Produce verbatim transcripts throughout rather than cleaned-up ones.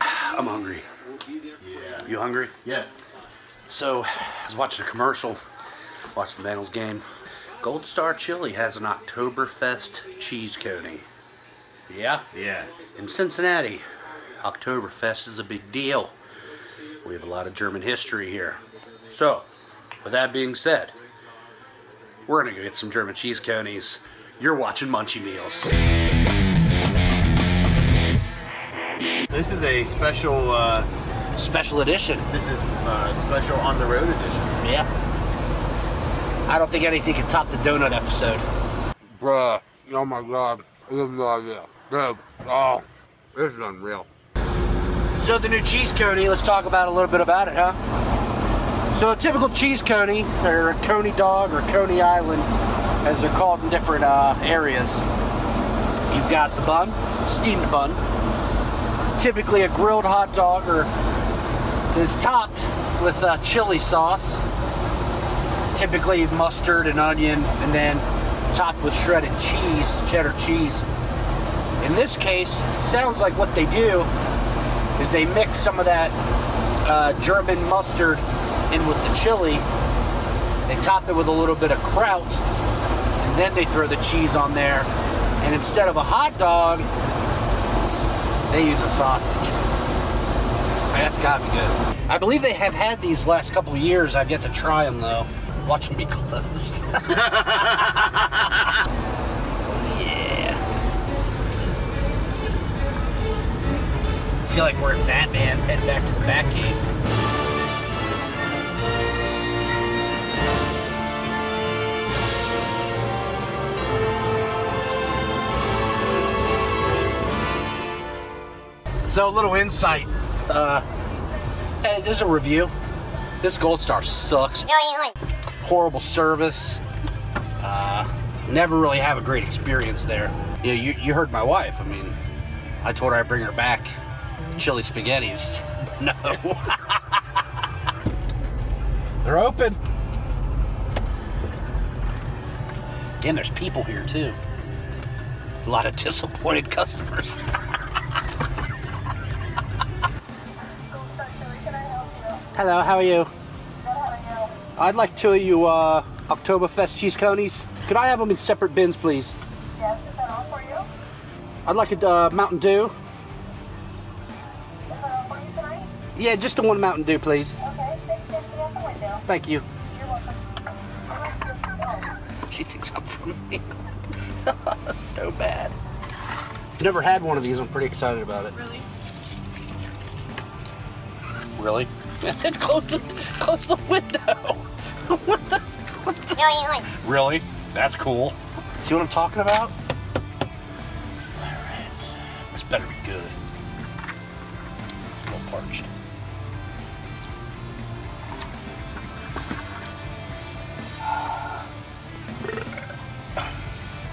I'm hungry. Yeah. You hungry? Yes. So, I was watching a commercial, watching the Bengals game. Gold Star Chili has an Oktoberfest cheese coating. Yeah? Yeah. In Cincinnati, Oktoberfest is a big deal. We have a lot of German history here. So, with that being said, we're going to go get some German cheese conies. You're watching Munchie Meals. This is a special... Uh, special edition. This is uh, special on-the-road edition. Yeah. I don't think anything can top the donut episode. Bruh. Oh my god. I have no idea. Dude. Oh. This is unreal. So the new cheese coney, let's talk about a little bit about it, huh? So a typical cheese coney, or a coney dog, or coney island, as they're called in different uh, areas. You've got the bun, steamed bun. Typically a grilled hot dog, or is topped with uh, chili sauce, typically mustard and onion, and then topped with shredded cheese, cheddar cheese. In this case, it sounds like what they do is they mix some of that uh, German mustard in with the chili, they top it with a little bit of kraut, and then they throw the cheese on there, and instead of a hot dog, they use a sausage. That's gotta be good. I believe they have had these last couple years. I've yet to try them though. Watch them be closed. Yeah. I feel like we're in Batman, heading back to the Batcave. So a little insight, uh, hey, this is a review. This Gold Star sucks. Horrible service, uh, never really have a great experience there. You, know, you, you heard my wife, I mean, I told her I'd bring her back chili spaghettis. No. They're open. And there's people here too. A lot of disappointed customers. Hello, how are you? How are you? I'd like two of you uh, Oktoberfest cheese conies. Could I have them in separate bins, please? Yes, is that all for you? I'd like a uh, Mountain Dew. Is that all for you tonight? Yeah, just the one Mountain Dew, please. Okay, take it out the window. Thank you. You're welcome. She thinks I'm from me. So bad. I've never had one of these. I'm pretty excited about it. Really? Really? And close the, close the window. What the, what the? No, really? That's cool. See what I'm talking about? All right. This better be good. A little parched.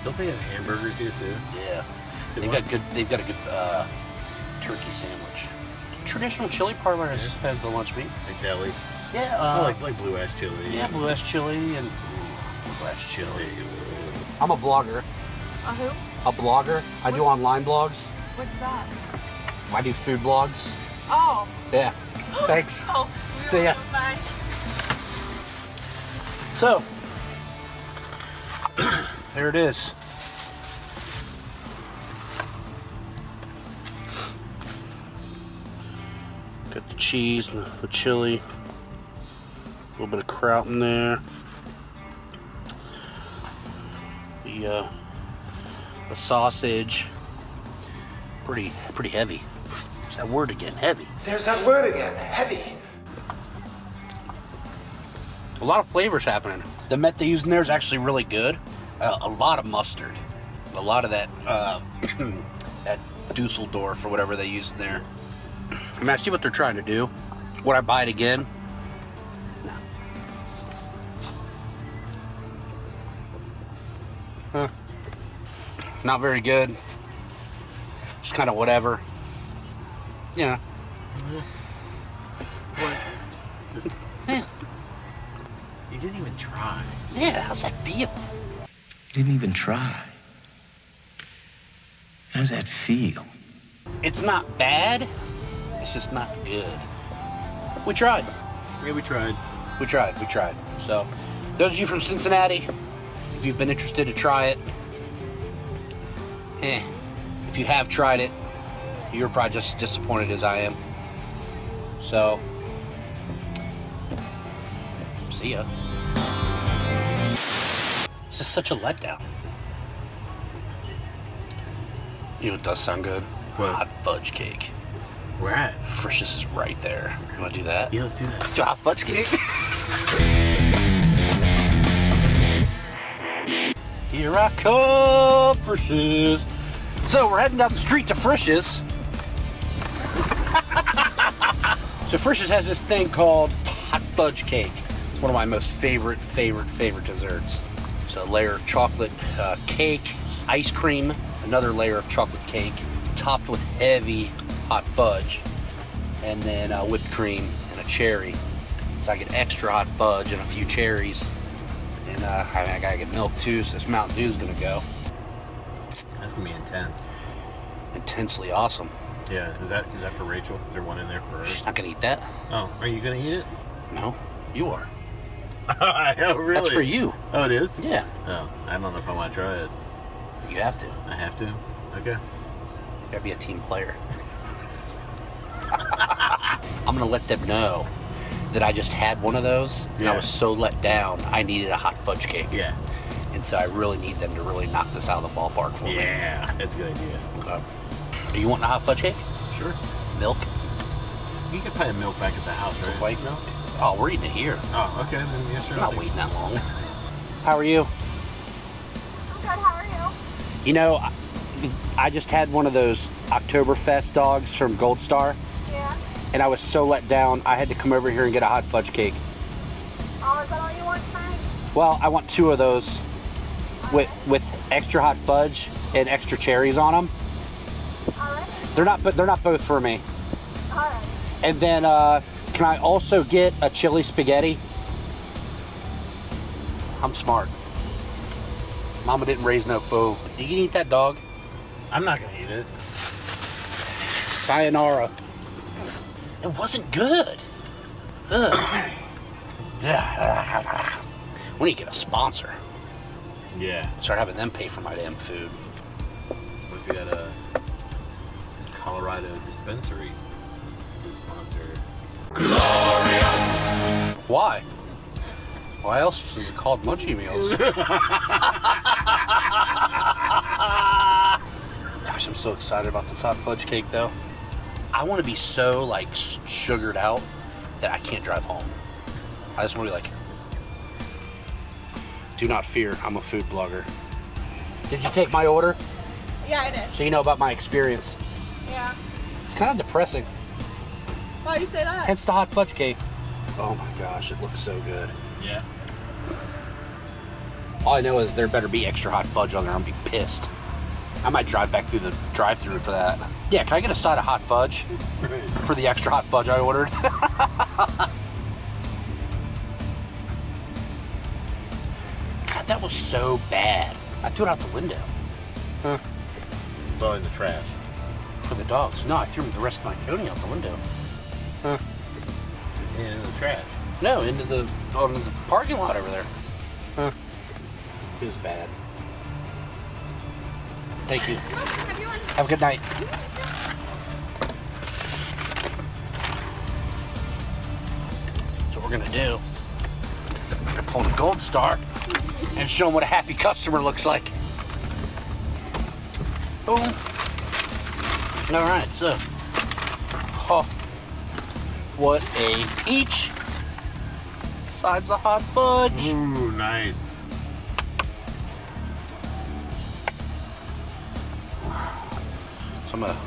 Don't they have hamburgers here too? Yeah. They they've got good. They've got a good uh, turkey sandwich. Traditional chili parlor has, yeah. has the lunch meat. Like deli. Yeah. Uh, I like, like Blue Ash chili. Yeah, Blue Ash chili and Blue Ash chili. I'm a blogger. A who? A blogger. I what? do online blogs. What's that? I do food blogs. Oh. Yeah. Thanks. Oh, we See ya. Bye. So, there it is. Got the cheese, and the chili, a little bit of kraut in there. The, uh, the sausage, pretty, pretty heavy. There's that word again, heavy. There's that word again, heavy. A lot of flavors happening. The met they use in there is actually really good. Uh, a lot of mustard, a lot of that, uh, that Düsseldorf or whatever they use in there. I mean, I see what they're trying to do. Would I buy it again? No. Huh. Not very good. Just kind of whatever. Yeah. What? This... Yeah. You didn't even try. Yeah, how's that feel? Didn't even try. How's that feel? It's not bad, it's just not good. We tried. Yeah, we tried. We tried, we tried. So, those of you from Cincinnati, if you've been interested to try it, eh. If you have tried it, you're probably just as disappointed as I am. So, see ya. This is such a letdown. You know, it does sound good. What? Hot fudge cake. Where at? Frisch's is right there. You want to do that? Yeah, let's do that. Let's do hot fudge cake. Here I come, Frisch's. So we're heading down the street to Frisch's. So Frisch's has this thing called hot fudge cake. It's one of my most favorite, favorite, favorite desserts. It's a layer of chocolate uh, cake, ice cream, another layer of chocolate cake, topped with heavy hot fudge, and then uh, whipped cream and a cherry. So I get extra hot fudge and a few cherries, and uh, I, mean, I gotta get milk too, so this Mountain Dew's gonna go. That's gonna be intense. Intensely awesome. Yeah, is that is that for Rachel? Is there one in there for her? She's not gonna eat that. Oh, are you gonna eat it? No, you are. Oh, really? That's for you. Oh, it is? Yeah. Oh, I don't know if I want to try it. You have to. I have to? Okay. Gotta be a team player. I'm gonna let them know that I just had one of those, yeah, and I was so let down, I needed a hot fudge cake. Yeah. And so I really need them to really knock this out of the ballpark for yeah, me. Yeah, that's a good idea. Okay. Are you wanting a hot fudge cake? Sure. Milk? You could probably milk back at the house, right? The white milk? Oh, we're eating it here. Oh, okay. Then yes, sure. I'm not waiting that long. How are you? I'm good. How are you? You know, I just had one of those Oktoberfest dogs from Gold Star. Yeah. And I was so let down, I had to come over here and get a hot fudge cake. Oh, is that all you want tonight? Well, I want two of those all with right. with extra hot fudge and extra cherries on them. All right. They're not, but they're not both for me. All right. And then, uh, can I also get a chili spaghetti? I'm smart. Mama didn't raise no fool. You can eat that dog. I'm not gonna eat it. Sayonara. It wasn't good. Ugh. We need to get a sponsor. Yeah. Start having them pay for my damn food. What if you had a Colorado dispensary to sponsor? Glorious! Why? Why else is it called Munchie Meals? Gosh, I'm so excited about this hot fudge cake though. I want to be so like sugared out that I can't drive home. I just want to be like, do not fear, I'm a food blogger. Did you take my order? Yeah, I did. So you know about my experience. Yeah. It's kind of depressing. Why do you say that? Hence the hot fudge cake. Oh my gosh, it looks so good. Yeah. All I know is there better be extra hot fudge on there. I'm gonna be pissed. I might drive back through the drive-thru for that. Yeah, can I get a side of hot fudge for the extra hot fudge I ordered? God, that was so bad. I threw it out the window. Huh. Well, in the trash. For the dogs. No, I threw the rest of my coating out the window. Huh. Into the trash. No, into the, oh, into the parking lot over there. Huh. It was bad. Thank you. Have a good night. So what we're gonna do, we're gonna pull the Gold Star and show them what a happy customer looks like. Boom. All right, so, oh, what a each. Sides of hot fudge. Ooh, nice. So I'm gonna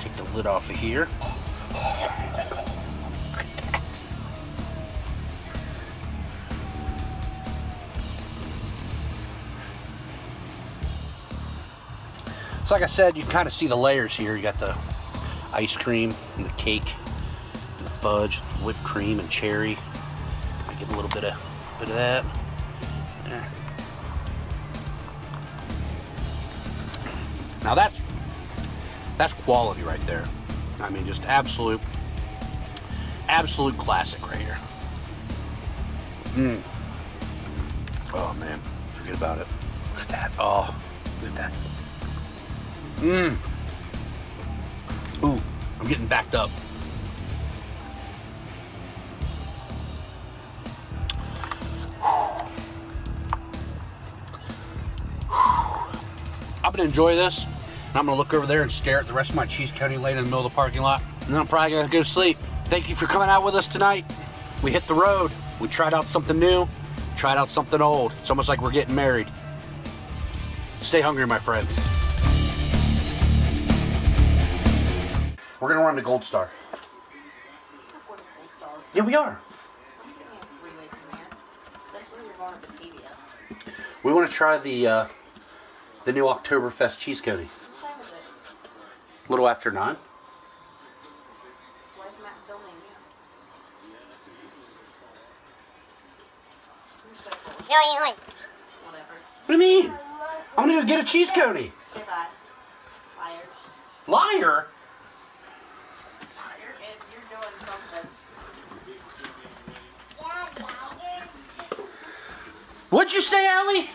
take the lid off of here. So like I said, you can kind of see the layers here. You got the ice cream and the cake and the fudge, whipped cream and cherry. Get a little bit of bit of that. There. Now that's That's quality right there. I mean, just absolute, absolute classic right here. Mmm. Oh man, forget about it. Look at that. Oh, look at that. Mmm. Ooh, I'm getting backed up. I'm gonna enjoy this, and I'm gonna look over there and stare at the rest of my cheese county laying in the middle of the parking lot, and then I'm probably gonna go to sleep. Thank you for coming out with us tonight. We hit the road. We tried out something new, tried out something old. It's almost like we're getting married. Stay hungry, my friends. We're gonna run to Gold Star. Yeah, we are. We want to try the uh, the new Oktoberfest cheese coating. What time is it? A little after nine. Why is Matt filming you? No, I ain't like. Whatever. What do you mean? I'm gonna go get a cheese coating. Get that. Liar. Liar. What'd you say, Allie?